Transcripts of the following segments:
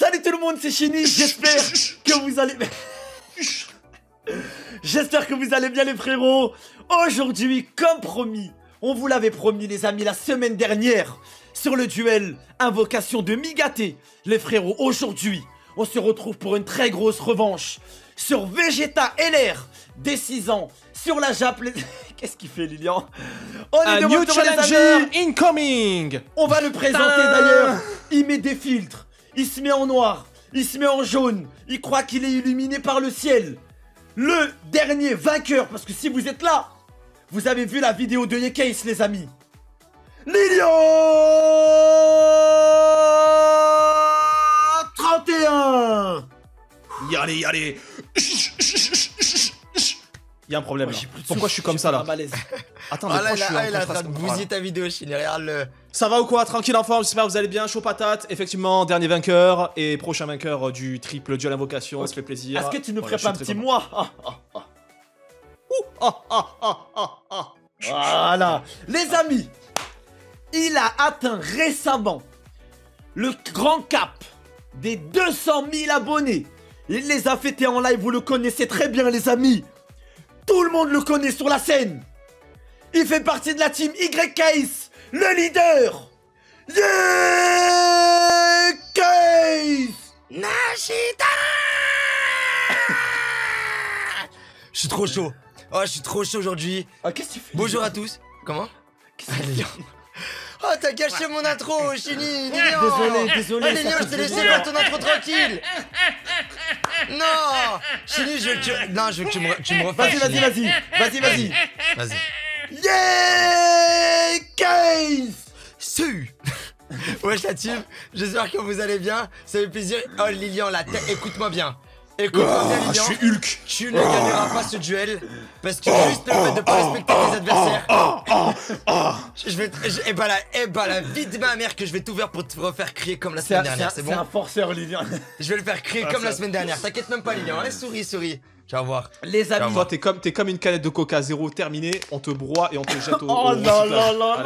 Salut tout le monde, c'est Shini, j'espère que vous allez... J'espère que vous allez bien les frérots. Aujourd'hui, comme promis, on vous l'avait promis les amis la semaine dernière, sur le duel invocation de Migatte. Les frérots, aujourd'hui, on se retrouve pour une très grosse revanche sur Vegeta LR des 6 ans, sur la Jap... Qu'est-ce qu'il fait Lilian? On est de retour les amis. Incoming. On va le présenter d'ailleurs. Il met des filtres, il se met en noir, il se met en jaune, il croit qu'il est illuminé par le ciel. Le dernier vainqueur, parce que si vous êtes là, vous avez vu la vidéo de Yekais les amis. Lilian31. Yallez. Il y a un problème. Pourquoi je suis comme ça là? Attends, mais pourquoi je suis en train de bousiller ta vidéo, Chine, regarde le... Ça va ou quoi? Tranquille en forme, j'espère que vous allez bien, chaud patate. Effectivement, dernier vainqueur et prochain vainqueur du triple duel invocation, ça fait plaisir. Est-ce que tu nous prépares un petit mois? Voilà. Les amis, il a atteint récemment le grand cap des 200 000 abonnés. Il les a fêtés en live, vous le connaissez très bien les amis. Tout le monde le connaît sur la scène. Il fait partie de la team YKS, le leader Yekais Nashita. Je suis trop chaud. Oh, je suis trop chaud aujourd'hui. Ah, qu'est-ce que tu fais? Bonjour à tous. Comment? Qu'est-ce que tu fais? Oh, t'as gâché mon intro, Shini. Désolé. Allez, Léon, je t'ai laissé faire ton intro tranquille. Non, Shini, je veux que tu... Non, je veux que tu me refasses. Vas-y. Yekais. Su. Wesh la team, j'espère que vous allez bien. Ça fait plaisir. Oh, Lilian, la tête. Écoute-moi bien. Je suis Hulk. Tu ne gagneras pas ce duel parce que juste le fait de pas respecter tes adversaires. Et bah la vie de ma mère que je vais tout faire pour te refaire crier comme la semaine dernière. C'est bon. C'est un forceur Lilian. Je vais le faire crier comme la semaine dernière. T'inquiète même pas Lilian. Allez souris. Tu vas voir. Les amis. Toi t'es comme une canette de coca zéro terminée. On te broie et on te jette au... Oh non.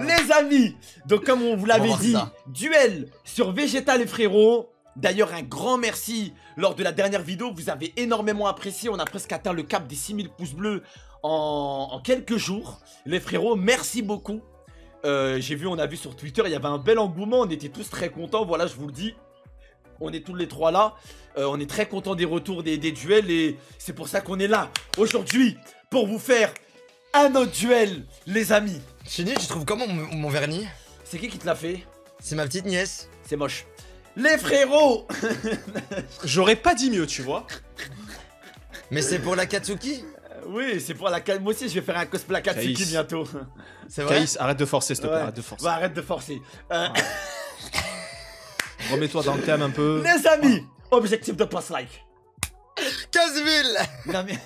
Les amis. Donc comme on vous l'avait dit, duel sur Vegeta les frérots. D'ailleurs un grand merci, lors de la dernière vidéo, vous avez énormément apprécié, on a presque atteint le cap des 6000 pouces bleus en quelques jours. Les frérots, merci beaucoup. On a vu sur Twitter, il y avait un bel engouement, on était tous très contents, voilà je vous le dis. On est tous les trois là, on est très contents des retours des duels et c'est pour ça qu'on est là aujourd'hui pour vous faire un autre duel les amis. Shini, tu trouves comment mon vernis? C'est qui te l'a fait? C'est ma petite nièce. C'est moche. Les frérots. J'aurais pas dit mieux, tu vois. Mais c'est pour la Katsuki. Oui, c'est pour la Katsuki. Moi aussi, je vais faire un cosplay Katsuki Kaïs. Bientôt. C'est vrai. Kaïs, arrête de forcer, s'il te plaît. Arrête de forcer. Ouais. Remets-toi dans le thème un peu. Les amis, objectif de post like 15 000. Non, mais...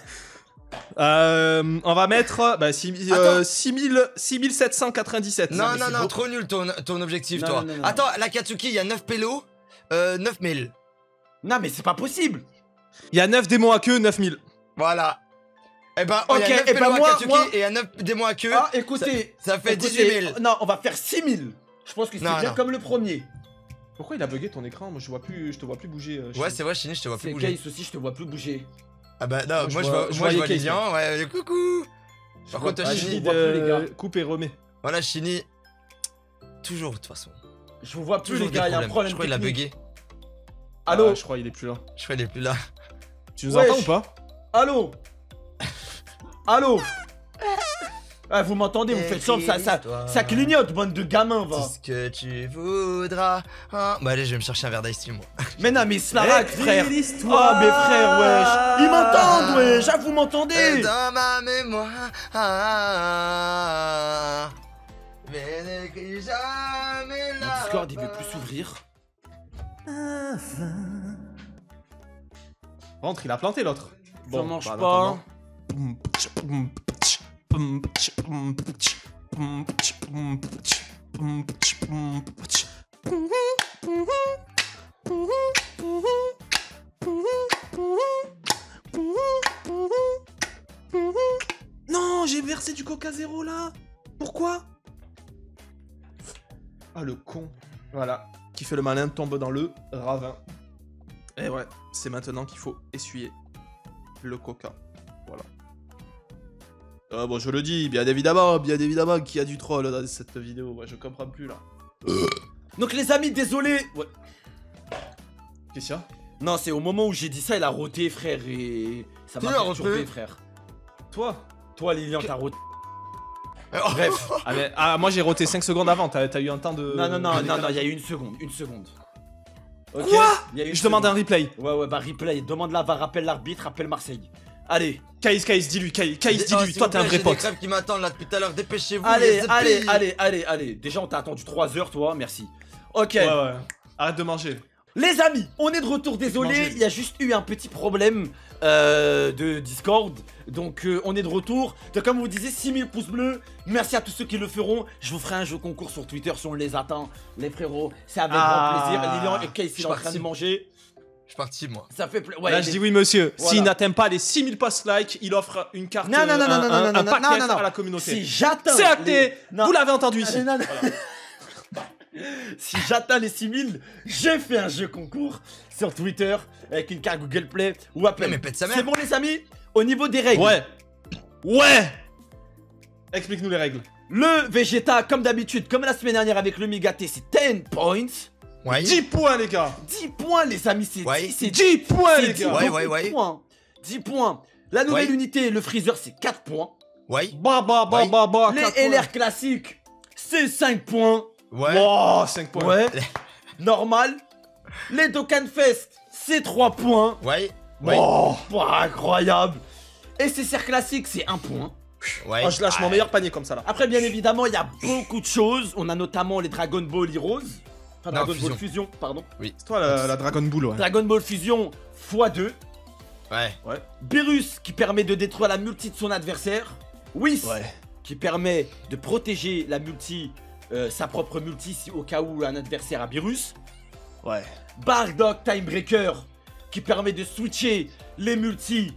on va mettre 6797. Non, trop nul ton objectif, non, toi. Non. Attends, la Katsuki, il y a 9 pélos. 9000. Non mais c'est pas possible. Il y a 9 démons à queue, 9000. Voilà. Et bah ok, et bah moi et à 9 démons à queue. Ah écoutez, ça fait 18000. Non, on va faire 6000. Je pense que c'est bien comme le premier. Pourquoi il a bugué ton écran? Moi je te vois plus bouger. Ouais, c'est vrai Shini, je te vois plus bouger. C'est Kaïs aussi, je te vois plus bouger. Ah bah non, moi je vois Lilian, ouais, coucou. Par contre Shini, coupe et remet. Voilà Shini. Toujours de toute façon. Je vous vois plus les gars, il y a un problème. Je crois qu'il a bugué. Allô? Je crois qu'il est plus là. Tu nous entends ou pas? Allô? Allô? Ah, vous m'entendez, vous faites chambre, ça clignote, bande de gamins, va. C'est ce que tu voudras. Hein. Bah allez, je vais me chercher un verre d'ice moi. Mais non, mais Slarak, frère. Oh, mes frères, wesh. Ils m'entendent, wesh. Ah, vous m'entendez. Dans ma mémoire. Mais n'écris jamais là. Le Discord, il veut plus s'ouvrir. Rentre, il a planté l'autre. Bon, ça mange pas. Non, j'ai versé du coca zéro là. Pourquoi? Ah le con. Voilà. qui fait le malin tombe dans le ravin. Et ouais, c'est maintenant qu'il faut essuyer le coca. Voilà. Bon, je le dis, bien évidemment qu'il y a du troll dans cette vidéo. Ouais, je comprends plus là. Donc les amis, désolé. Ouais. Qu'est-ce qu'il y a? Non, c'est au moment où j'ai dit ça, il a roté, frère, et ça m'a perturbé, frère. Toi, Lilian, t'as roté. Bref, moi j'ai roté 5 secondes avant, t'as eu un temps de... Non, il y a eu une seconde. Okay. Quoi? Je demande un replay. Ouais, bah replay, demande la VAR, rappelle l'arbitre, rappelle Marseille. Allez, Kaïs, dis-lui, toi t'es un vrai pote. J'ai des crèves qui m'attendent là depuis tout à l'heure, dépêchez-vous. Allez, déjà on t'a attendu 3 heures toi, merci. Ok. Ouais, arrête de manger. Les amis, on est de retour, désolé, il y a juste eu un petit problème de Discord, donc on est de retour. Donc comme vous disiez, 6000 pouces bleus, merci à tous ceux qui le feront. Je vous ferai un jeu concours sur Twitter si on les attend, les frérots, c'est avec grand plaisir. Lilian et Kaïs, ils sont en train de manger. Je suis parti, moi. Ça fait plaisir. Là, je dis oui, monsieur. S'il n'atteint pas les 6000 passes like, il offre une carte un paquet à la communauté. Si j'atteins... C'est acté, vous l'avez entendu ici. Si j'atteins les 6000, j'ai fait un jeu concours sur Twitter avec une carte Google Play ou Apple. C'est bon les amis, au niveau des règles. Ouais. Explique-nous les règles. Le Vegeta, comme d'habitude, comme la semaine dernière avec le Migatte, c'est 10 points. Ouais. 10 points les gars. 10 points les amis, c'est 10 points les gars. Ouais. 10 points. La nouvelle unité, le Freezer, c'est 4 points. Ouais. Les LR classiques, c'est 5 points. Ouais. Wow, 5 points. Ouais. Normal. Les Dokkan Fest, c'est 3 points. Ouais. Oh, incroyable. Et SSR classique, c'est 1 point. Ouais. Oh, je lâche mon meilleur panier comme ça là. Après, bien évidemment, il y a beaucoup de choses. On a notamment les Dragon Ball Heroes. Enfin, Dragon Ball Fusion, pardon. Oui. C'est toi la Dragon Ball, ouais. Dragon Ball Fusion x2. Ouais. Beerus qui permet de détruire la multi de son adversaire. Whis qui permet de protéger la multi. Sa propre multi si au cas où un adversaire a Beerus. Bardock Timebreaker qui permet de switcher les multis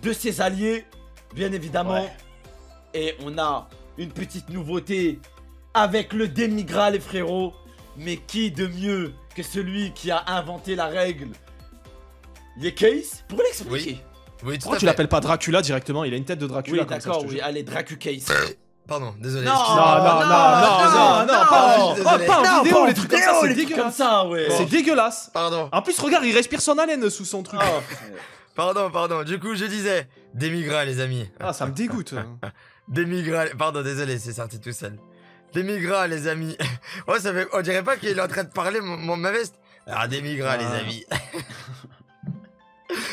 de ses alliés, bien évidemment. Et on a une petite nouveauté avec le Demigra, les frérots. Mais qui de mieux que celui qui a inventé la règle, Yekais, pour l'expliquer. Oui, pourquoi tu l'appelles pas Dracula directement? Il a une tête de Dracula. Oui, d'accord, allez, Dracukais. Pardon, désolé. Non, pas en vidéo, les trucs comme ça, c'est dégueulasse. Pardon. En plus, regarde, il respire son haleine sous son truc. Pardon, du coup, je disais Demigra, les amis. Ah, ça me dégoûte. Demigra, pardon, désolé, c'est sorti tout seul. Demigra, les amis. Ouais, ça fait... On dirait pas qu'il est en train de parler, ma veste. Alors, Demigra, les amis.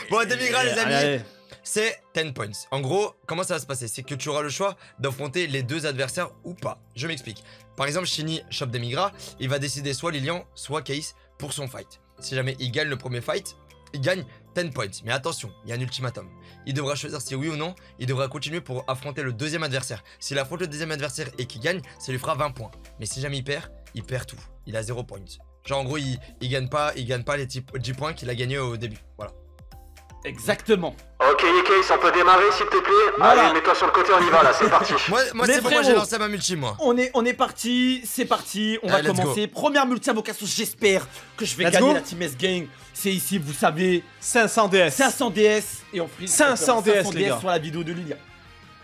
Bon, Demigra, les amis. C'est 10 points. En gros, comment ça va se passer? C'est que tu auras le choix d'affronter les deux adversaires ou pas. Je m'explique. Par exemple, Shini chope Demigra, il va décider soit Lilian, soit Kaïs pour son fight. Si jamais il gagne le premier fight, il gagne 10 points. Mais attention, il y a un ultimatum. Il devra choisir si oui ou non, il devra continuer pour affronter le deuxième adversaire. S'il affronte le deuxième adversaire et qu'il gagne, ça lui fera 20 points. Mais si jamais il perd tout. Il a 0 points. Genre en gros, il gagne pas les 10 points qu'il a gagnés au début. Voilà. Exactement. Ok, Yekais, on peut démarrer s'il te plaît. Voilà. Allez, mets-toi sur le côté, on y va là, c'est parti. Moi c'est pourquoi j'ai lancé ma multi, moi. On est parti, c'est parti, on va commencer. Go. Première multi à vocation, j'espère que je vais gagner la Team S-Gang. C'est ici, vous savez. 500 DS. Et on frise 500 DS, les gars. Sur la vidéo de Lilian.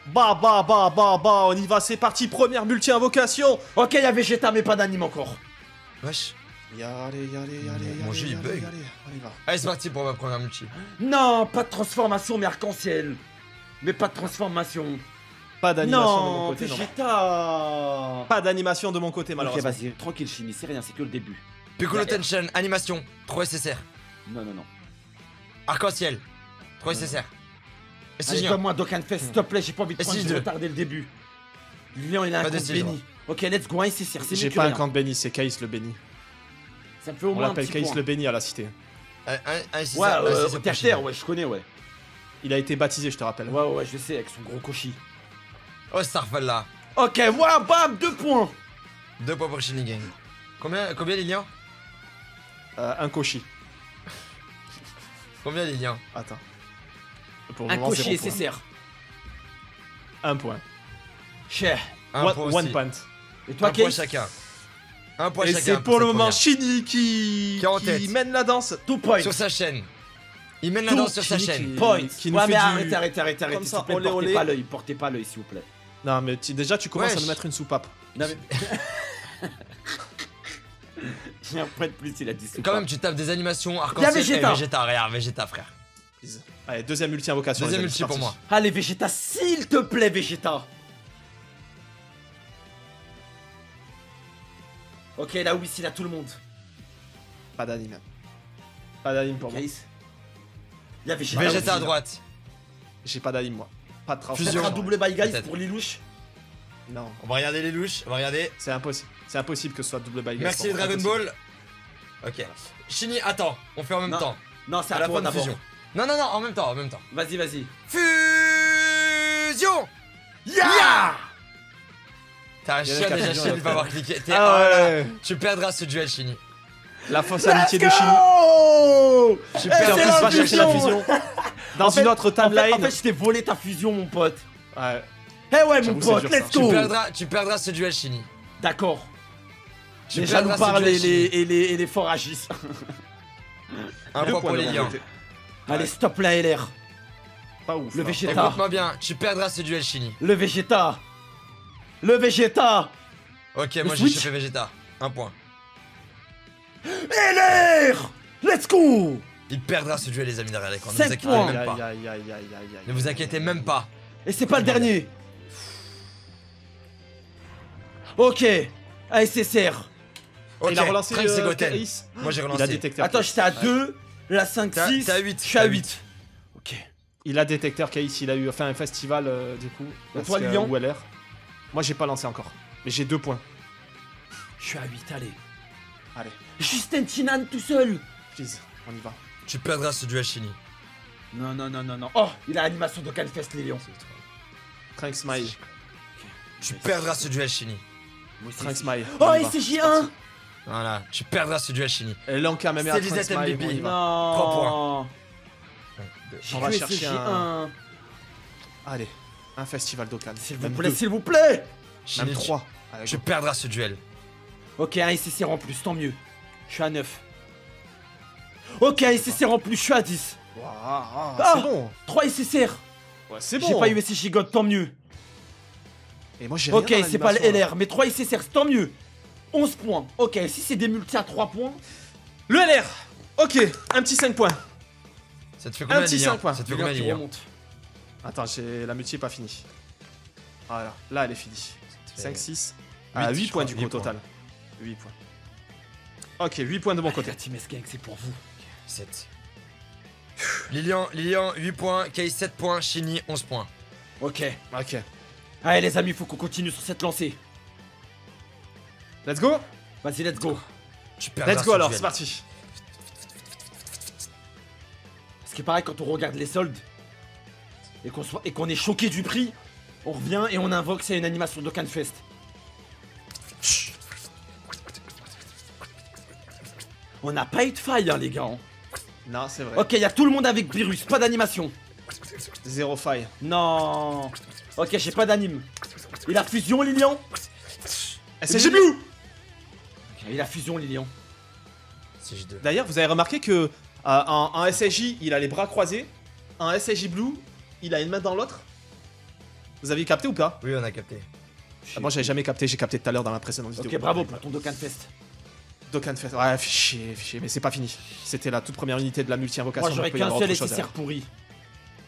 Bah, on y va, c'est parti. Première multi à vocation. Ok, il y a Vegeta, mais pas d'anime encore. Wesh. Y'a allez. Mon jeu il bug. Allez, c'est parti pour ma première multi. Non, pas de transformation, mais arc-en-ciel. Mais pas de transformation. Pas d'animation de mon côté. Non, pas d'animation de mon côté, malheureusement. Ok, vas-y, tranquille, Shini, c'est rien, c'est que le début. Piccolo Tension, animation, 3 SSR. Non. Arc-en-ciel, 3 SSR. SSJ. Comme moi, Dokkan Fest, s'il te plaît, j'ai pas envie de retarder le début. Lilian, il a un compte béni. Ok, let's go, un SSR, c'est j'ai pas un compte béni, c'est Kaïs le béni. Ça me fait au moins. On l'appelle Kaïs le béni à la cité. Ouais, je connais, ouais. Il a été baptisé, je te rappelle. Ouais, je sais, avec son gros cochi. Oh, Starfall là. Ok, voilà, bam, 2 points. 2 points pour Shinigang. Combien Lilian? Un cochi. Combien Lilian? Attends. Pour un cochi et SSR. 1 point. Cher. 1 point. Et toi, Kaïs? 1 point chacun. Un point chacun. Et c'est pour le moment Shini qui mène la danse. Tout point. Sur sa chaîne. Il mène la danse sur sa chaîne. Point. Ouais, mais arrêtez, arrêtez, arrêtez. Comme ça, portez pas l'œil. Portez pas l'œil, s'il vous plaît. Non, mais déjà, tu commences à nous mettre une soupape. Non, mais. J'ai un point de plus, il a dit soupape. Quand même, tu tapes des animations arc-en-ciel. Vegeta, frère. Please. Allez, deuxième ulti invocation. Deuxième ulti pour moi. Allez, Vegeta, s'il te plaît, Vegeta. Ok, là, Whis, il a tout le monde. Pas d'anime. Pas d'anime pour moi. Il y a Vegeta à droite. J'ai pas d'anime, moi. Pas de transfert. Fusion, un double by guys pour les louches. Non. On va regarder les louches, on va regarder. C'est impossible. C'est impossible que ce soit double by guys. Merci les Dragon Ball. Ok. Shini, attends, on fait en même temps. Non, c'est à la fin de fusion. Non, non, non, en même temps, en même temps. Vas-y, vas-y. Fusion. Ya. T'as un chien déjà, Shini, de pas avoir cliqué. Tu perdras ce duel, Shini. La fausse amitié de Shini. Tu vas chercher la fusion. Dans une autre timeline. En fait, je t'ai volé ta fusion, mon pote. Ouais. Eh ouais, mon pote, let's go. Tu perdras ce duel, Shini. D'accord. Les jaloux parlent et les forts agissent. Un point pour les liens. Allez, stop la LR. Pas ouf. Le Vegeta. Écoute-moi bien, tu perdras ce duel, Shini. Le Vegeta. Le Vegeta. Ok, moi j'ai chopé Vegeta. Un point. LR. Let's go. Il perdra ce duel, les amis, derrière l'écran. Ne vous inquiétez même pas. Ne vous inquiétez même pas. Et c'est pas le dernier. Ok. ASSR. Il a relancé Kaïs. Moi j'ai relancé. Attends, j'étais à 2. Là 5, 6. Je suis à 8. Ok. Il a détecteur Kaïs. Il a eu un festival du coup. Toi, Lilian. Moi j'ai pas lancé encore. Mais j'ai 2 points. Je suis à 8. Allez. Allez. Justin Chinan tout seul. Please. On y va. Tu perdras ce duel, Shini. Non, non, non, non, non. Oh, il a animation de Dokkan Fest, les lions. Trank Smile. Tu perdras ce duel, Shini. Trank Smile. Oh, SSJ1. Voilà, tu perdras ce duel, Shini. Et Lanka, même erreur. C17 MVP. Non. 3 points. On va chercher un. Allez, un festival Dokkan. S'il vous plaît, s'il vous plaît. Même 3. Tu perdras ce duel. Ok, un SSR en plus, tant mieux. Je suis à 9. Ok, SSR en plus, je suis à 10. Wow, c'est bon. 3 SSR. Ouais, c'est bon. J'ai pas eu SSJ God, tant mieux. Et moi, j'ai ok, c'est pas le LR, mais 3 SSR, tant mieux. 11 points. Ok, si c'est des multi à 3 points. Le LR. Ok, un petit 5 points. Ça te fait combien, ça te fait combien, attends, la multi est pas finie. Voilà, là, elle est finie. 5, 6. 8 points du coup, total. 8 points. Ok, 8 points de mon côté. La team S-Gang, c'est pour vous. 7. Lilian, 8 points. Kaïs, 7 points. Shini, 11 points. Ok. Ok. Allez, les amis, faut qu'on continue sur cette lancée. Let's go. Vas-y, let's go. Let's go alors, c'est parti. Parce que pareil, quand on regarde les soldes et qu'on est choqué du prix, on revient et on invoque, c'est une animation de Dokkan Fest. On n'a pas eu de faille, hein, les gars. Non, c'est vrai. Ok, il y a tout le monde avec Beerus, pas d'animation. 0 faille. Non. Ok, j'ai pas d'anime. Il a fusion, Lilian. SSJ Blue. Ok, il a fusion, Lilian. SSJ2. D'ailleurs, vous avez remarqué que en SSJ, il a les bras croisés. En SSJ Blue, il a une main dans l'autre. Vous avez capté ou pas? Oui, on a capté. Moi, j'avais jamais capté, j'ai capté tout à l'heure dans la précédente vidéo. Ok, bravo pour ton Dokkan Fest. Dokkan Fest. Ouais, fichier, mais c'est pas fini. C'était la toute première unité de la multi-invocation. Moi, j'aurais qu'un seul SSR pourri.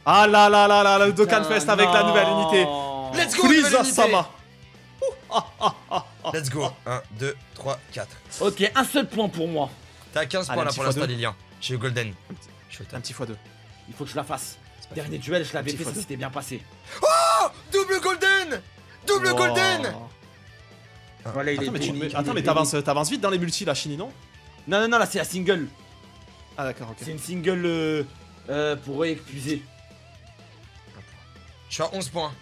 Ah là là là là, le Dokkan Fest avec la nouvelle unité. Let's go, Freezer Sama. Let's go. 1, 2, 3, 4. Ok, un seul point pour moi. T'as 15 points là pour l'instant, Lilian. J'ai eu Golden. Un petit x2. Il faut que je la fasse. Dernier duel, je l'avais fait, ça s'était bien passé. Oh, double Golden. Double Golden. Voilà, attends, mais t'avances vite dans les multis, la Shini, non? Non, non, non, là c'est la single. Ah, d'accord, ok. C'est une single pour réépuiser. Je suis à 11 points.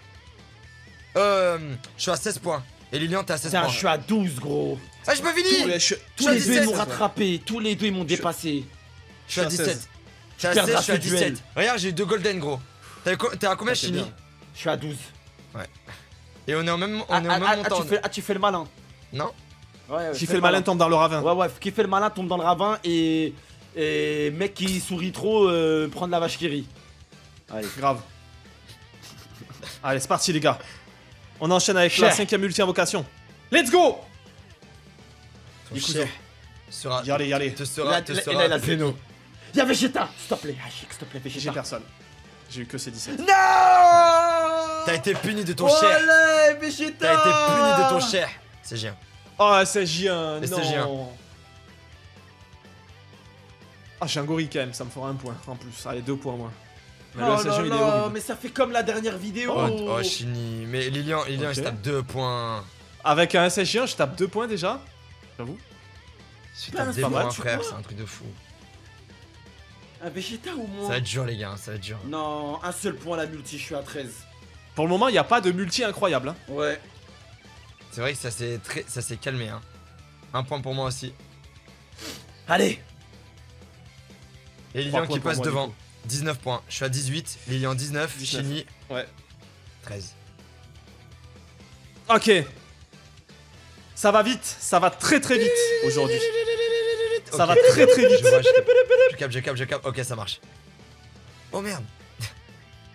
Je suis à 16 points. Et Lilian, t'es à 16 points. Je suis à 12, gros. Ah, je peux finir. Tous les deux, ils m'ont rattrapé. Tous les deux, ils m'ont dépassé. Je suis à 17. Tu perds à 17. Regarde, j'ai eu 2 golden, gros. T'es à combien, Shini? Je suis à 12. Ouais. Et on est au même montant. Ah, tu fais le malin. Non. Ouais, qui fait le malin tombe dans le ravin. Ouais, qui fait le malin tombe dans le ravin et mec qui sourit trop, prendre la vache qui rit. Allez. Grave. Allez, c'est parti les gars. On enchaîne avec la 5ème multi-invocation. Let's go. Y aller, y aller. Là, la Zeno. Y'a Vegeta, s'il te plaît. S'il te plaît, Vegeta. J'ai personne. J'ai eu que C17. Non. T'as été puni de ton cher. Allez, Vegeta. T'as été puni de ton cher. C'est géant. Oh, SSJ1, non. Ah, j'ai un gorille quand même, ça me fera un point en plus. Allez, 2 points moi. Mais oh le non, mais ça fait comme la dernière vidéo. Oh, Shini. Mais Lilian je tape 2 points. Avec un SSJ1, je tape 2 points déjà. J'avoue. Si tu tapes des points, frère, c'est un truc de fou. Un Vegeta au moins. Ça va être dur, les gars, ça va être dur. Non, un seul point la multi, je suis à 13. Pour le moment, il n'y a pas de multi incroyable. Hein. Ouais. C'est vrai que ça s'est calmé. Hein. Un point pour moi aussi. Allez. Et Lilian qui passe devant. 19 points. Je suis à 18. Lilian 19. Shini. Ouais. 13. Ok. Ça va vite. Ça va très très vite aujourd'hui. Ça va très très vite. Je capte. Ok, ça marche. Oh merde.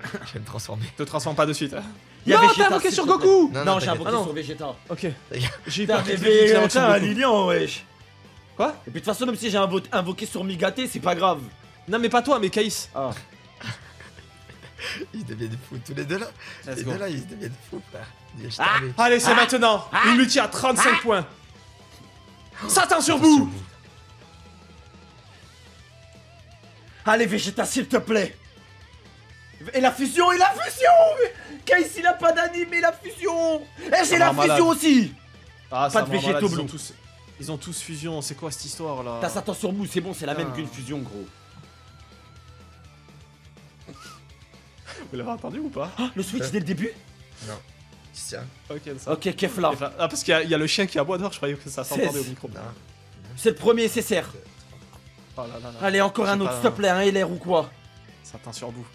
Je vais me transformer. Te transforme pas de suite. Non, t'as invoqué sur Goku. Non, j'ai invoqué sur Vegeta. Ok. J'ai pas réveillé à Lilian, wesh. Quoi? Et puis de toute façon, même si j'ai invoqué sur Migatte, c'est pas grave. Non, mais pas toi, mais Kaïs. Ah. Ils deviennent fous tous les deux là. Les deux là, ils deviennent fous. Allez, c'est maintenant. Une multi à 35 points. Satan sur vous. Allez, Vegeta, s'il te plaît. Et la fusion, Kaïs, il a pas d'anime, et la fusion. Et j'ai la fusion aussi. Ah, pas de Vegeta Blue. Ils ont tous fusion, c'est quoi cette histoire là? T'as Satan sur vous, c'est bon, c'est la même qu'une fusion, gros. Vous l'avez entendu ou pas? Le switch dès le début? Non. Tiens. Ok, Kefla. Ah, parce qu'il y a le chien qui aboie dehors, je croyais que ça s'entendait au micro. C'est le premier SSR. Oh là là là. Allez, encore un autre, s'il te plaît, un LR ou quoi? Satan sur vous.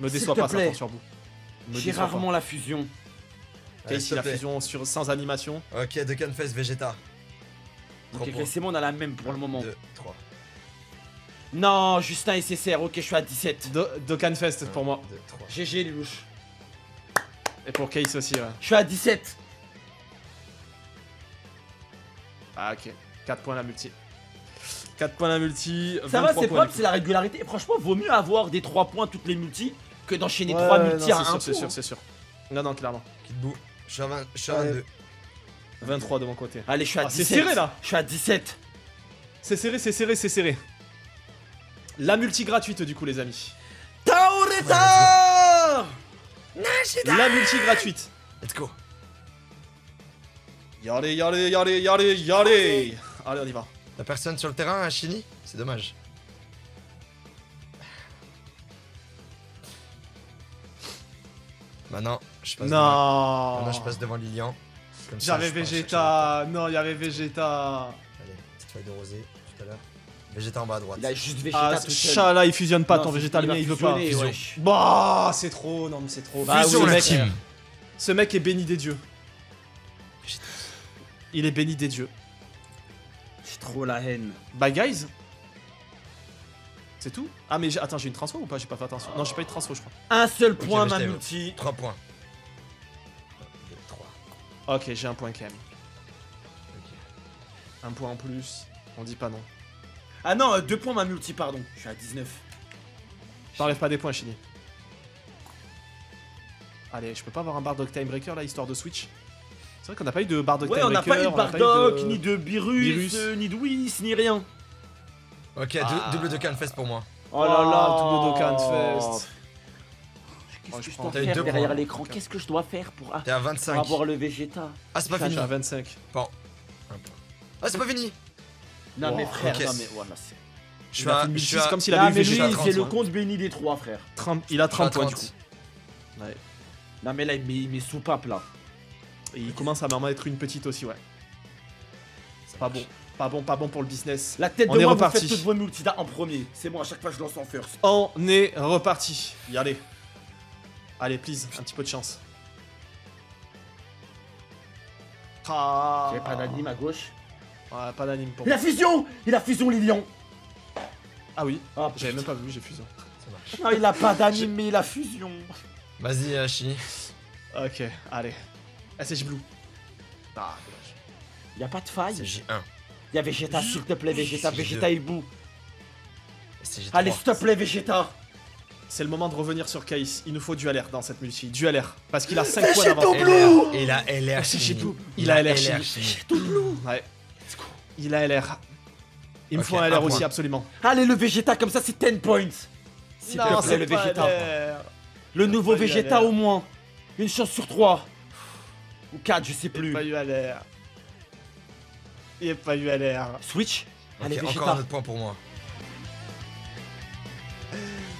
Me déçois pas, Satan sur vous. J'ai rarement la fusion. Ok, ici la fusion sans animation. Ok, Dokkan Fest, Vegeta. Ok, c'est bon, on a la même pour le moment. 2, 3. Non, juste un SSR, ok, je suis à 17. Dokkan Fest pour moi. 2, 3. GG, les louches. Et pour Kaïs aussi, ouais. Je suis à 17. Ah, ok. 4 points la multi. 4 points la multi. Ça va, c'est propre, c'est la régularité. Et franchement, vaut mieux avoir des 3 points toutes les multis que d'enchaîner 3 multis à 1. C'est sûr, c'est sûr. Non, non, clairement. Kitbou, je suis à 22. 23 de mon côté. Allez, je suis à 17. C'est serré là. Je suis à 17. C'est serré, c'est serré, c'est serré. La multi gratuite, du coup, les amis. Taoreta! La multi gratuite. Let's go. Yale. Allez, on y va. Y'a personne sur le terrain à Shini? C'est dommage. Maintenant, je passe devant. Maintenant, je passe devant Lilian. J'avais Vegeta. Non, il y avait Vegeta. Allez, petite feuille de rosée tout à l'heure. Vegeta en bas à droite. Il a juste Vegeta tout seul. Chala, il fusionne pas ton Vegeta, le mien il veut pas. Bah, c'est trop, non mais c'est trop. Fusion la team. Ce mec est béni des dieux. Il est béni des dieux. C'est trop la haine. Bye guys. C'est tout? Ah mais attends, j'ai une transfo ou pas? J'ai pas fait attention. Non, j'ai pas eu de transfo je crois. Un seul point ma multi. 3 points. 3. Ok, j'ai un point quand même. Un point en plus. On dit pas non. Ah non, 2 points ma multi, pardon. Je suis à 19. T'enlèves pas des points, Shini. Allez, je peux pas avoir un Bardock Timebreaker là, histoire de switch. C'est vrai qu'on n'a pas eu de Bardock Timebreaker. Ouais, on n'a pas eu de Bardock, ni de Beerus, ni de Whis, ni rien. Ok, double Dokkan Fest pour moi. Oh là là, double Dokkan Fest. Qu'est-ce que je dois faire derrière l'écran? Qu'est-ce que je dois faire pour avoir le Vegeta? Ah, c'est pas fini. Je suis à 25. Bon. Ah, c'est pas fini. Non, mais frère, non, mais voilà, c'est. Je suis comme s'il avait eu Vegeta. C'est le compte béni des 3, frère. Il a 30 points du coup. Ouais. Non, mais là, il met soupape là. Et il commence à m'en mettre une petite aussi, ouais. C'est pas bon. Pas bon, pas bon pour le business. La tête de moi, vous faites toutes vos multida en premier. C'est bon, à chaque fois, je lance en first. On est reparti. Y allez. Allez, please, un petit peu de chance. J'ai pas d'anime à gauche. Ouais, pas d'anime pour moi. Il a fusion, Lilian. Ah oui, ah, j'avais même pas vu, j'ai fusion. Ça marche. Ah, il a pas d'anime, mais il a fusion. Vas-y, Shini. Ok, allez. SSJ Blue. Ah, dommage. Y'a pas de faille. SSJ1. Y'a Vegeta, s'il te plaît, Vegeta. Vegeta et Boo. Allez, s'il te plaît, Vegeta. C'est le moment de revenir sur Kaïs. Il nous faut du LR dans cette multi. Du LR. Parce qu'il a 5 points d'avance. Et il a LR. Il a LR. Ouais. Il a LR. Il me faut un LR aussi, absolument. Allez, le Vegeta, comme ça, c'est 10 points. S'il te plaît, le Vegeta. Le nouveau Vegeta, au moins. Une chance sur 3. Ou 4, je sais plus. Il n'y a pas eu LR. Il n'y a pas eu LR. Switch. Allez, Vegeta. Encore un autre point pour moi.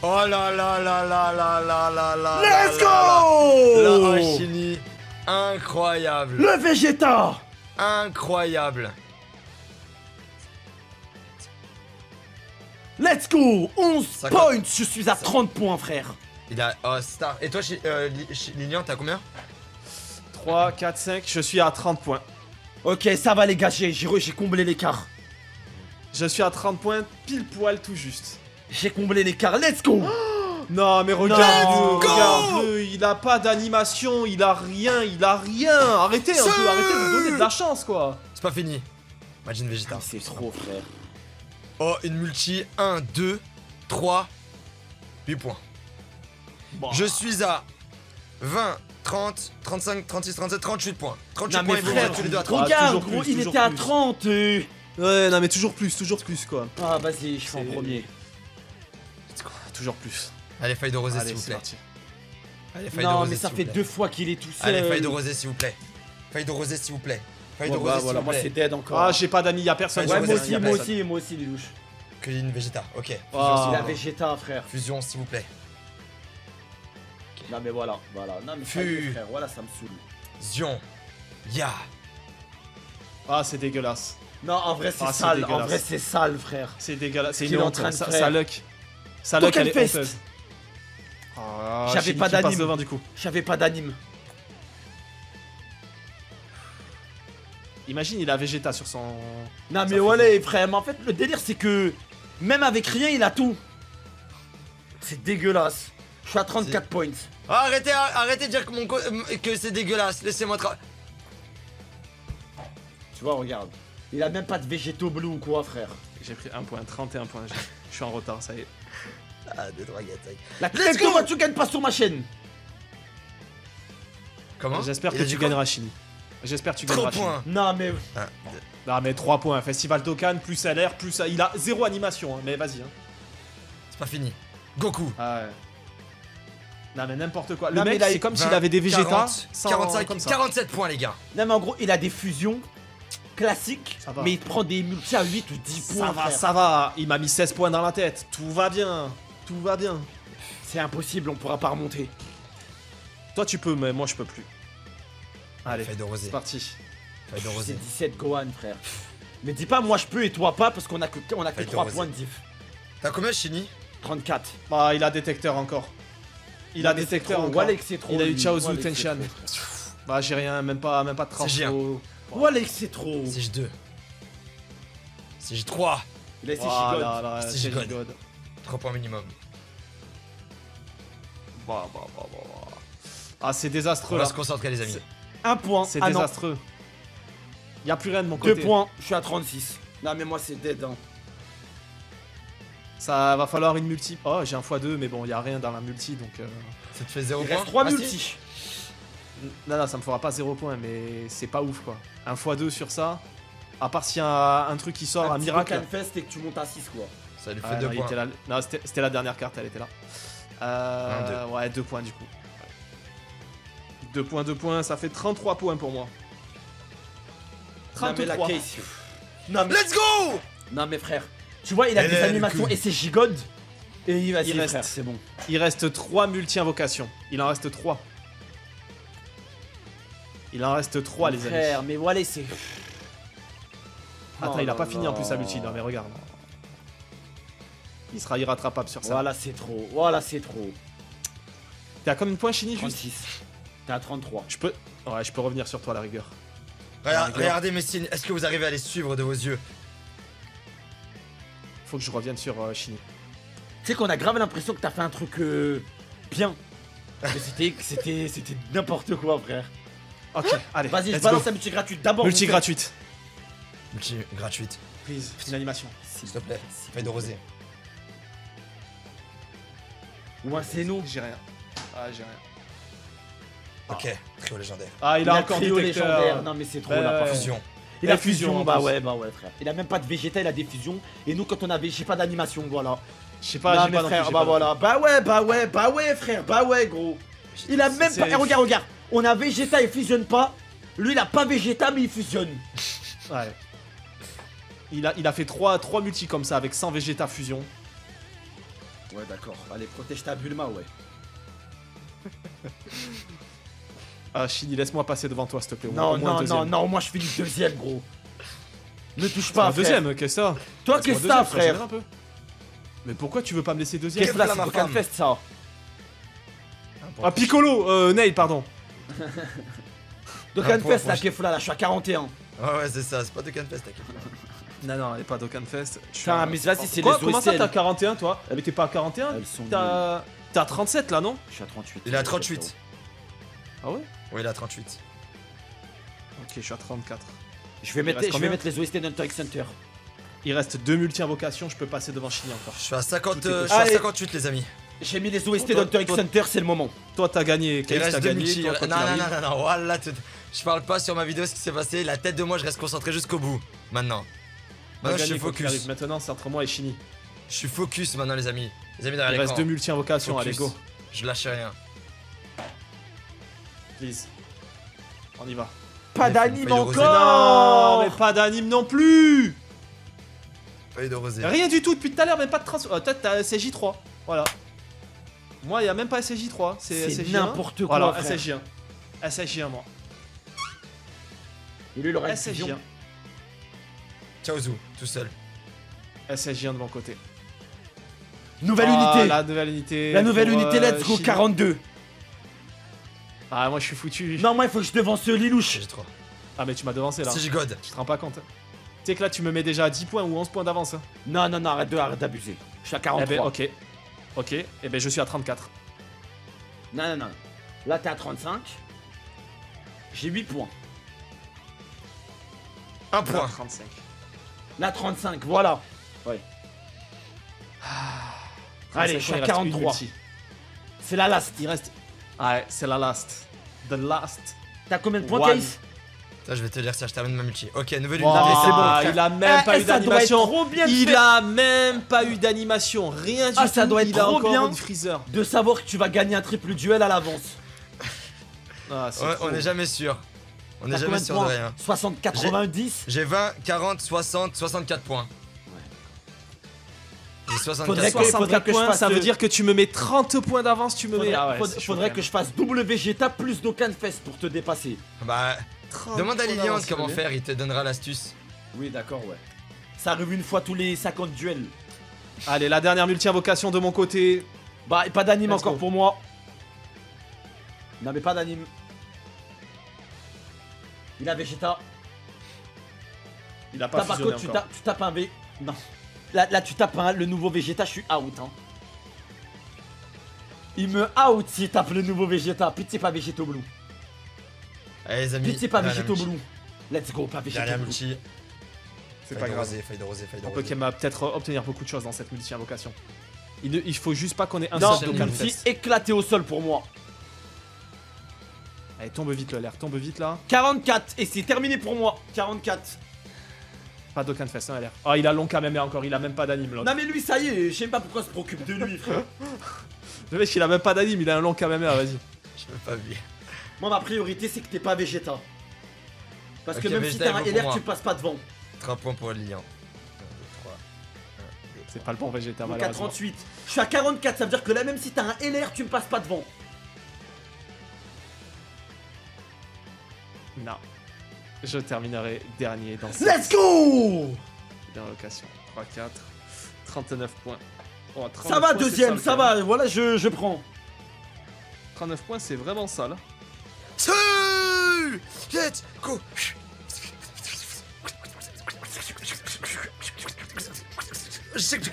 Oh là là là là là là là là. Let's go. La Shini, incroyable. Le Vegeta, incroyable. Let's go. 11 points, je suis à 30 points, frère. Il a star. Et toi, Lilian, t'as combien? 3, 4, 5, je suis à 30 points. Ok, ça va les gars, j'ai comblé l'écart. Je suis à 30 points, pile poil tout juste. J'ai comblé l'écart, let's go. Non mais regarde, il a pas d'animation, il a rien. Arrêtez un peu, arrêtez de lui donner de la chance quoi. C'est pas fini, imagine Vegeta. C'est trop frère. Oh une multi, 1, 2, 3, 8 points. Bon. Je suis à 20, 30, 35, 36, 37, 38 points. 38 non, points mais frère, tu les dois à 30. Regarde, plus, il était à 30. Ouais non mais toujours plus quoi. Ah vas-y, je suis en premier. Toujours plus. Allez, feuille de rosée s'il vous plaît. Allez, feuille de rosée. Non, mais ça fait 2 fois qu'il est tout seul. Allez, feuille de rosée s'il vous plaît. Feuille de rosée s'il vous plaît. Feuille de rosée s'il vous plaît. Moi c'est dead encore. Ah, j'ai pas d'amis, y'a personne. Ouais, moi aussi, les louches. Que une Vegeta, ok. C'est la Vegeta, frère. Fusion s'il vous plaît. Non, mais voilà. Non, mais frère, voilà, ça me saoule. Zion. Ya. Ah, c'est dégueulasse. Non, en vrai, c'est sale. En vrai, c'est sale, frère. C'est dégueulasse. C'est une entrain de ça, luck. Ça l'a qu'elle est honteuse. J'avais pas d'anime. J'avais pas d'anime. Imagine, il a Vegeta sur son. Non, mais allez, frère. Mais en fait, le délire, c'est que même avec rien, il a tout. C'est dégueulasse. Je suis à 34 points. Arrêtez de dire que c'est dégueulasse. Laissez-moi travailler. Tu vois, regarde. Il a même pas de végétaux bleus ou quoi, frère. J'ai pris 1 point, 31 points. Je suis en retard, ça y est. Ah, de drogue attaque. La crypto, tu gagnes pas sur ma chaîne. Comment? J'espère que tu gagneras, Shini. J'espère que tu gagneras. 3 points. Non, mais. Ah, non, mais 3 points. Festival Dokkan, plus LR, plus. Il a 0 animation, hein. Mais vas-y. Hein. C'est pas fini. Goku. Ah ouais. Non, mais n'importe quoi. Le non, mec, c'est comme s'il avait des Vegeta. 45, comme ça. 47 points, les gars. Non, mais en gros, il a des fusions. Classique, mais il prend des multi à 8 ou 10 points. Ça va, il m'a mis 16 points dans la tête. Tout va bien. C'est impossible, on pourra pas remonter. Toi tu peux, mais moi je peux plus. Allez, c'est parti. C'est 17 Gohan, frère. Mais dis pas, moi je peux et toi pas, parce qu'on a que 3 points de diff. T'as combien, Shini? 34. Bah, il a détecteur encore. Il a détecteur encore. Il a eu Chaozu Tenshan. Bah, j'ai rien, même pas de transport. Oh Alex, c'est trop. SSJ2. SSJ3. Là, c'est SSJ God. 3 points minimum. Bah. Ah, c'est désastreux. On va se concentrer, les amis. 1 point. C'est désastreux. Y'a plus rien de mon côté. 2 points. Je suis à 36. Non, mais moi, c'est dead. Hein. Ça va falloir une multi. Oh, j'ai un x2, mais bon, y'a rien dans la multi donc. Ça te fait 0 points. 3 multi. Non, ça me fera pas 0 points, mais c'est pas ouf quoi. Un x2 sur ça, à part s'il y a un truc qui sort, un miracle. Dokkan Fest et que tu montes à 6 quoi. Ça lui fait 2 points. Non, c'était la dernière carte, elle était là. 1, 2. Ouais, 2 points du coup. 2 points, ça fait 33 points pour moi. 33. Non, mais la case. Non, mais... Let's go! Non, mais frère, tu vois, il a des animations et c'est gigode. Et il va s'y c'est bon. Il reste 3 multi-invocations. Il en reste 3. Il en reste 3, les amis. Frère, mais voilà, c'est. Attends, il a pas fini en plus sa multi. Non, mais regarde. Il sera irrattrapable sur ça. Voilà, c'est trop. T'as combien de points, Shini, juste? 36. T'es à 33. Je peux revenir sur toi à la rigueur. Regardez mes signes, est-ce que vous arrivez à les suivre de vos yeux? Faut que je revienne sur Shini. Tu sais qu'on a grave l'impression que t'as fait un truc bien. C'était n'importe quoi, frère. Ok, allez. Vas-y, je balance la multi gratuite d'abord. Multi gratuite. Multi gratuite. Prise, une animation. S'il te plaît, fais de rosé. Ou un Céno. J'ai rien. Ah, j'ai rien. Ok, trio légendaire. Ah, il a encore trio légendaire. Non, mais c'est trop la fusion. Il a fusion, bah ouais, frère. Il a même pas de Vegeta, il a des fusions. Et nous, quand on avait, j'ai pas d'animation, voilà. Je sais pas, j'ai pas frère, bah voilà. Bah ouais, frère, bah ouais, gros. Il a même pas. Regarde. On a Vegeta, il fusionne pas. Lui, il a pas Vegeta, mais il fusionne. Ouais. Il a fait 3 multi comme ça avec 100 Vegeta fusion. Ouais, d'accord. Allez, protège ta Bulma, ouais. Ah, Shini, laisse-moi passer devant toi, s'il te plaît. Non, moi je finis deuxième, gros. Ne touche pas, frère. Deuxième, qu'est-ce que ça? Toi, qu'est-ce que ça, frère? Mais pourquoi tu veux pas me laisser deuxième? Qu'est-ce que c'est Dokkan Fest, ça? Ah, Piccolo, Nail, pardon. Dokkan Fest, la Kefla, là, je suis à 41. Ouais, c'est ça, c'est pas Dokkan Fest, la Kefla. Non, elle est pas Dokkan Fest. Putain, mais vas-y, c'est les autres. Comment ça, t'as 41, toi? Mais t'es pas à 41? T'as 37, là, non? Je suis à 38. Il est à 38. Ah ouais? Ouais, il est à 38. Ok, je suis à 34. Je vais mettre les OST d'Hunter x Hunter. Il reste 2 multi-invocations, je peux passer devant Shini encore. Je suis à 58, les amis. J'ai mis les OST d'Hunter x Hunter, c'est le moment. Toi, t'as gagné. Kaïs, t'as gagné. Non, voilà. Je parle pas sur ma vidéo ce qui s'est passé. La tête de moi, je reste concentré jusqu'au bout. Maintenant, je suis focus. Maintenant, c'est entre moi et Shini. Je suis focus maintenant, les amis. Les amis derrière l'écran. Il reste 2 multi-invocations, allez, go. Je lâche rien. Please. On y va. Pas d'anime encore. Non, mais pas d'anime non plus. Rien du tout depuis tout à l'heure, même pas de trace. Peut-être t'as SSJ3. Voilà. Moi, il n'y a même pas SSJ3. C'est SSJ1. N'importe quoi. Voilà, SSJ1. SSJ1, moi. Et lui, il aurait SSJ1. Ciao, Zou, tout seul. SSJ1 de mon côté. Nouvelle unité. La nouvelle unité, let's go, 42. Ah, moi je suis foutu. Non, moi il faut que je devance les louches. Ah, mais tu m'as devancé là. C'est God. Tu te rends pas compte. Tu sais que là tu me mets déjà à 10 points ou 11 points d'avance. Hein. Non, arrête d'abuser. Je suis à 43. Eh ben, ok. Eh ben, je suis à 34. Non. Là t'es à 35. J'ai 8 points. 1 point. Là 35. Là 35, voilà. Ouais. Allez, je suis à 43. C'est la last. Il reste. Ah ouais, c'est la last. The last. T'as combien de points, Kaïs? Je vais te dire si je termine ma multi. Ok, nouvelle unité, c'est bon. Frère. Il a même pas eu d'animation. Il a même pas eu d'animation. Rien du tout. Ça doit être trop bien de savoir que tu vas gagner un triple duel à l'avance. On n'est jamais sûr. On n'est jamais sûr de rien. 60, 90. J'ai 20, 40, 60, 64 points. Faudrait que je fasse, ça veut dire que tu me mets 30 points d'avance, tu me mets... Faudrait que je fasse double Vegeta plus Dokkan Fest pour te dépasser. Bah, demande à Lilian comment faire, il te donnera l'astuce. Oui, d'accord, ouais. Ça arrive une fois tous les 50 duels. Allez, la dernière multi-invocation de mon côté. Bah, pas d'anime encore pour moi. Non, mais pas d'anime. Il a Vegeta. Il a pas fusionné encore. Par contre, tu tapes un V. Non. Là tu tapes hein, le nouveau Vegeta, je suis out hein. Il me out si tape le nouveau Vegeta, pitié pas Vegeta Blue. Allez les amis, pitié pas Vegeta Blue. Let's go, pas Vegeta Blue. C'est pas grave, faille de rosé. On va peut-être obtenir beaucoup de choses dans cette multi-invocation. Il faut juste pas qu'on ait un seul Dokkan Fest éclaté au sol pour moi. Allez, tombe vite l'air, tombe vite là. 44 et c'est terminé pour moi, 44. Pas d'aucun de fesses, hein, LR. Oh, il a long quand même, mais encore, il a même pas d'anime, l'autre. Non, mais lui, ça y est, je sais pas pourquoi on se préoccupe de lui, frère. Le mec, il a même pas d'anime, il a un long quand même, vas-y. Je peux pas bien. Moi, ma priorité, c'est que t'es pas Vegeta. Parce que même si t'as un LR, tu passes pas devant. 3 points pour Lilian. C'est pas le bon Vegeta, malheureusement. 48. Je suis à 44, ça veut dire que là, même si t'as un LR, tu me passes pas devant. Non. Je terminerai dernier dans cette... Let's go. Dans location. 3, 4, 39 points. Oh, 39 ça va, points, deuxième, ça va, voilà, je prends. 39 points, c'est vraiment sale. Let's go. je sais que tu...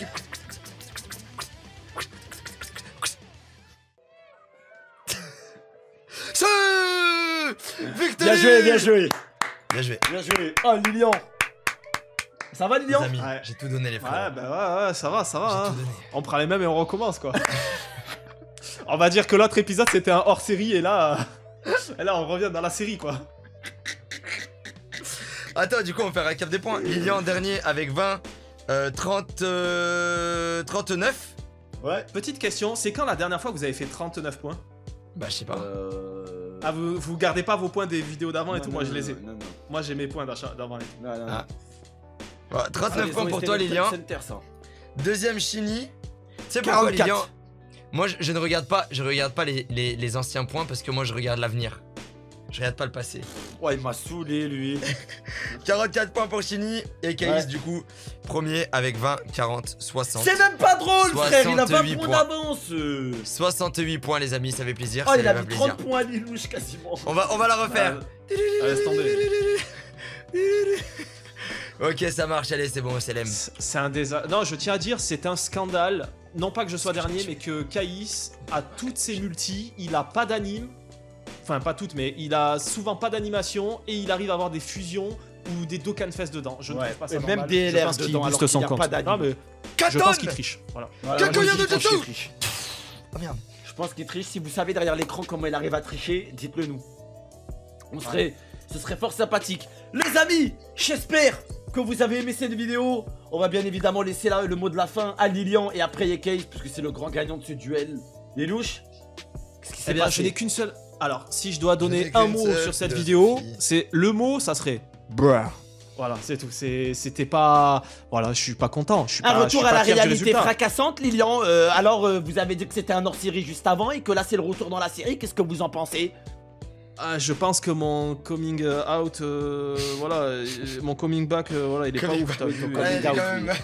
Victory. Bien joué, bien joué. Bien joué. Bien joué. Oh, Lilian. Ça va, Lilian? Ouais. J'ai tout donné, les frères. Ouais, bah ouais, ça va. Hein. On prend les mêmes et on recommence, quoi. On va dire que l'autre épisode, c'était un hors-série, et là, on revient dans la série, quoi. Attends, du coup, on va faire un cap des points. Lilian, dernier, avec 20, 39. Ouais. Petite question, c'est quand la dernière fois que vous avez fait 39 points? Bah, je sais pas. Ah, vous gardez pas vos points des vidéos d'avant et tout? Moi, je les ai. Moi, j'ai mes points d'avant et tout. 39 points pour toi, Lilian. Deuxième, Shini. C'est pourquoi, Lilian? Moi, je ne regarde pas, les anciens points parce que moi, je regarde l'avenir. Je regarde pas le passé. Ouais, il m'a saoulé, lui. 44 points pour Shini. Et Kaïs, ouais, du coup, premier avec 20, 40, 60. C'est même pas drôle, frère. Il a 20 points d'avance. 68 points, les amis. Ça fait plaisir. Oh, ça il a mis 30 points à Lilouche, quasiment. On va la refaire. Laisse tomber. Ok, ça marche. Allez, c'est bon, c'est l'aime. C'est un désastre. Non, je tiens à dire, c'est un scandale. Non pas que je sois dernier, mais que Kaïs a toutes ses multis. Il a pas d'anime. Enfin, pas toutes, mais il a souvent pas d'animation et il arrive à avoir des fusions ou des Dokkan Fest dedans. Je ne trouve pas ça normal. Même des LR dedans, alors qu'il n'y a pas d'anime. Je pense qu'il triche. Voilà. Oh merde. Je pense qu'il triche. Si vous savez derrière l'écran comment il arrive à tricher, dites-le nous. Ce serait fort sympathique. Les amis, j'espère que vous avez aimé cette vidéo. On va bien évidemment laisser là le mot de la fin à Lilian et après Yekais, puisque c'est le grand gagnant de ce duel. Les louches, qu'est-ce qui s'est passé? Je n'ai qu'une seule... Alors, si je dois donner un mot sur cette vidéo, c'est le mot, ça serait bruh. Voilà, c'est tout. C'était pas... Voilà, je suis pas content. Je suis un pas, retour je suis à pas la réalité fracassante, Lilian. Alors, vous avez dit que c'était un hors-série juste avant et que là, c'est le retour dans la série. Qu'est-ce que vous en pensez? Je pense que mon coming out, voilà, mon coming back, voilà, il est pas ouf.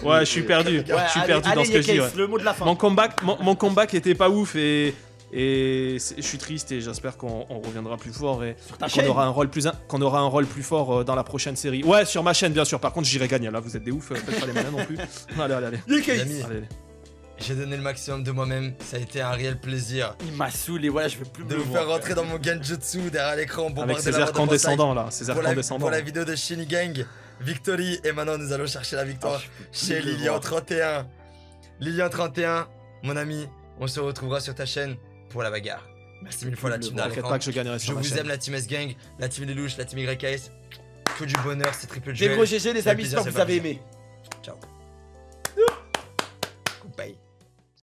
Ouais, je suis perdu. Je suis perdu dans ce que je dis. Le mot de la fin. Mon comeback était pas ouf et je suis triste et j'espère qu'on reviendra plus fort et qu'on aura un rôle plus fort dans la prochaine série. Ouais, sur ma chaîne bien sûr. Par contre, j'irai gagner. Là, vous êtes des ouf. Faites pas les malins non plus. Allez, allez, allez. J'ai donné le maximum de moi-même, ça a été un réel plaisir. Il m'a saoulé, voilà, je veux plus me voir. De vous faire rentrer dans mon Genjutsu derrière l'écran. Avec ces airs condescendants là, ces airs condescendants. Pour la vidéo de Shinigang, victory. Et maintenant nous allons chercher la victoire chez Lilian31. Lilian31, mon ami, on se retrouvera sur ta chaîne pour la bagarre. Merci mille fois la team d'Alcran. Je vous aime la team S-Gang, la team des Louches, la team YKS. Que du bonheur, c'est triple duel. Des gros GG les amis, j'espère que vous avez aimé.